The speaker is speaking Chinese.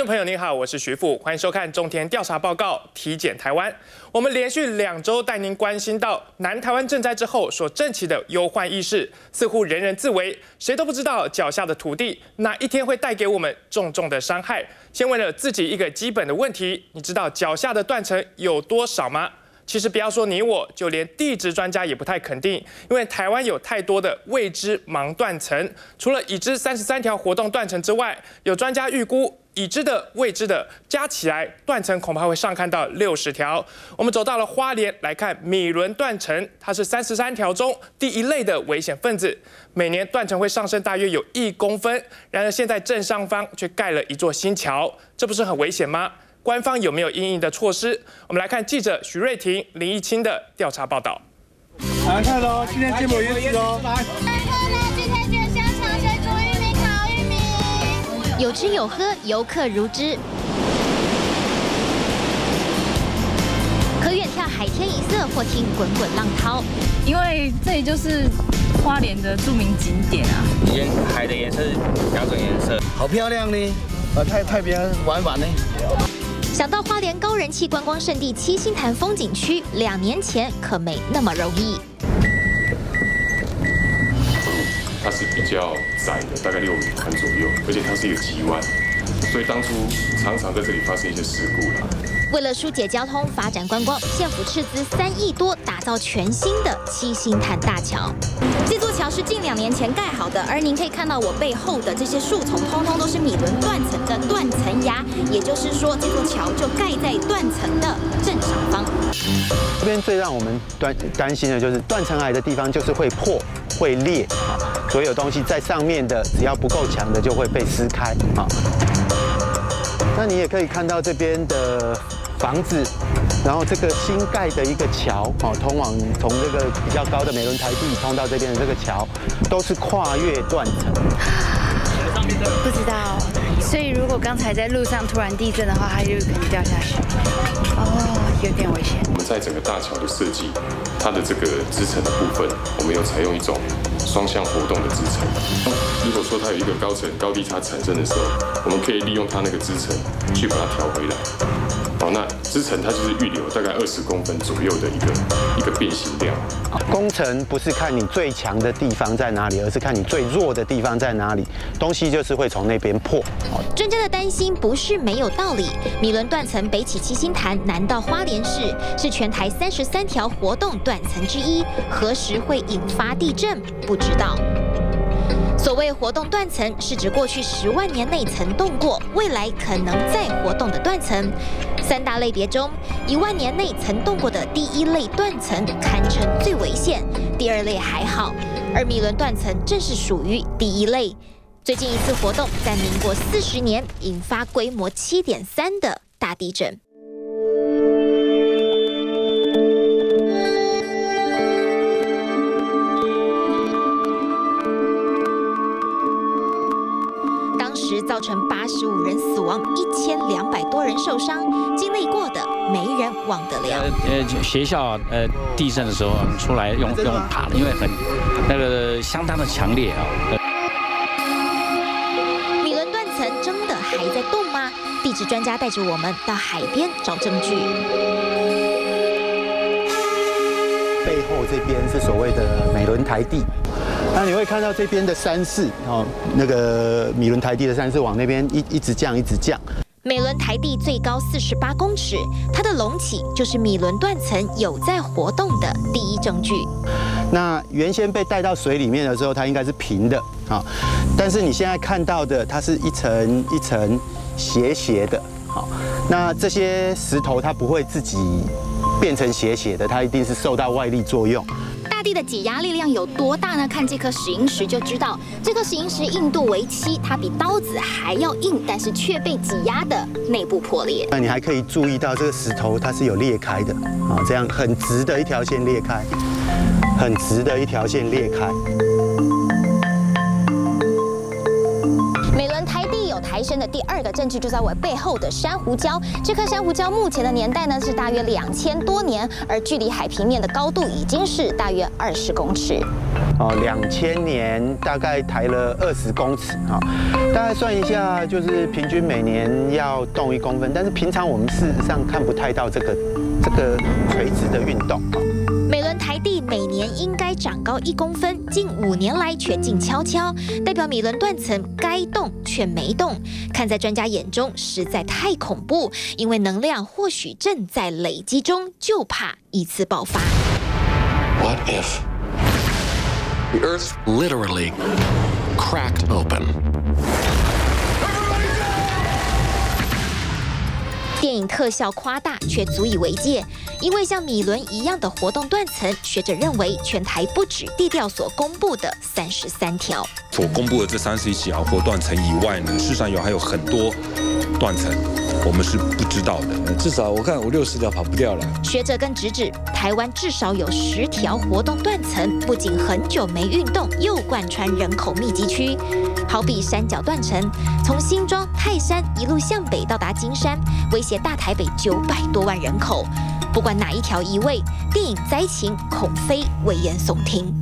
众朋友您好，我是徐富，欢迎收看中天调查报告体检台湾。我们连续2周带您关心到南台湾震灾之后所振起的忧患意识，似乎人人自危，谁都不知道脚下的土地哪一天会带给我们重重的伤害。先为了自己一个基本的问题，你知道脚下的断层有多少吗？ 其实不要说你我，就连地质专家也不太肯定，因为台湾有太多的未知盲断层。除了已知33条活动断层之外，有专家预估已知的、未知的加起来，断层恐怕会上看到60条。我们走到了花莲来看米伦断层，它是33条中第一类的危险分子，每年断层会上升大约有1公分。然而现在正上方却盖了一座新桥，这不是很危险吗？ 官方有没有因应的措施？我们来看记者徐瑞婷、林义清的调查报道。来看喽，今天金箔椰子哦。来喝了，今天卷香肠、水煮玉米、烤玉米，有吃有喝，游客如织。可远眺海天一色，或听滚滚浪涛。因为这里就是花莲的著名景点啊。海的颜色是标准颜色，好漂亮呢。太平洋玩玩呢。 想到花莲高人气观光胜地七星潭风景区，2年前可没那么容易。它是比较窄的，大概6米宽左右，而且它是一个急弯，所以当初常常在这里发生一些事故啦。为了疏解交通、发展观光，县府斥资3亿多打造全新的七星潭大桥。这座桥是近2年前盖好的，而您可以看到我背后的这些树丛，通通都是米伦断层的断层崖。 也就是说，这座桥就盖在断层的正上方。这边最让我们担心的就是断层癌的地方，就是会破、会裂啊，所有东西在上面的，只要不够强的就会被撕开啊。那你也可以看到这边的房子，然后这个新盖的一个桥啊，通往从这个比较高的美伦台地通到这边的这个桥，都是跨越断层。不知道。 所以，如果刚才在路上突然地震的话，它就可能掉下去。哦，有点危险。我们在整个大桥的设计，它的这个支撑的部分，我们有采用一种双向活动的支撑。如果说它有一个高层高低差产生的时候，我们可以利用它那个支撑去把它调回来。好，那支撑它就是预留大概20公分左右的一个变形量。工程不是看你最强的地方在哪里，而是看你最弱的地方在哪里。东西就是会从那边破。 专家的担心不是没有道理。米伦断层北起七星潭，南到花莲市，是全台33条活动断层之一。何时会引发地震？不知道。所谓活动断层，是指过去10万年内曾动过，未来可能再活动的断层。3大类别中，1万年内曾动过的第一类断层堪称最危险，第二类还好，而米伦断层正是属于第一类。 最近一次活动在民国40年引发规模7.3的大地震。当时造成85人死亡，1200多人受伤，经历过的没人忘得了。学校地震的时候我们出来用爬的，因为相当的强烈啊。还在动吗？地质专家带着我们到海边找证据。背后这边是所谓的美伦台地，那你会看到这边的山势哦，那个米伦台地的山势往那边一直降。美伦台地最高48公尺，它的隆起就是米伦断层有在活动的第一证据。那原先被带到水里面的时候，它应该是平的啊。 但是你现在看到的，它是一层一层斜的，好，那这些石头它不会自己变成斜的，它一定是受到外力作用。大地的挤压力量有多大呢？看这颗石英石就知道，这颗石英石硬度为7，它比刀子还要硬，但是却被挤压的内部破裂。那你还可以注意到这个石头它是有裂开的，啊，这样很直的一条线裂开，很直的一条线裂开。 台抬升的第二个证据就在我背后的珊瑚礁。这颗珊瑚礁目前的年代呢是大约2000多年，而距离海平面的高度已经是大约20公尺。 哦，2000年大概抬了20公尺啊，大概算一下，就是平均每年要动1公分，但是平常我们事实上看不太到这个垂直的运动啊。每轮台地每年应该长高1公分，近5年来却静悄悄，代表米伦断层该动却没动，看在专家眼中实在太恐怖，因为能量或许正在累积中，就怕一次爆发。What if? The Earth literally cracked open. 电影特效夸大却足以为戒，因为像米伦一样的活动断层，学者认为全台不止地调所公布的33条。所公布的这31条活断层以外呢，事实上还有很多断层我们是不知道的，至少我看50-60条跑不掉了。学者更直指，台湾至少有10条活动断层，不仅很久没运动，又贯穿人口密集区。好比山脚断层，从新庄、泰山一路向北到达金山，威胁大台北900多万人口。不管哪一条移位，电影灾情恐非危言耸听。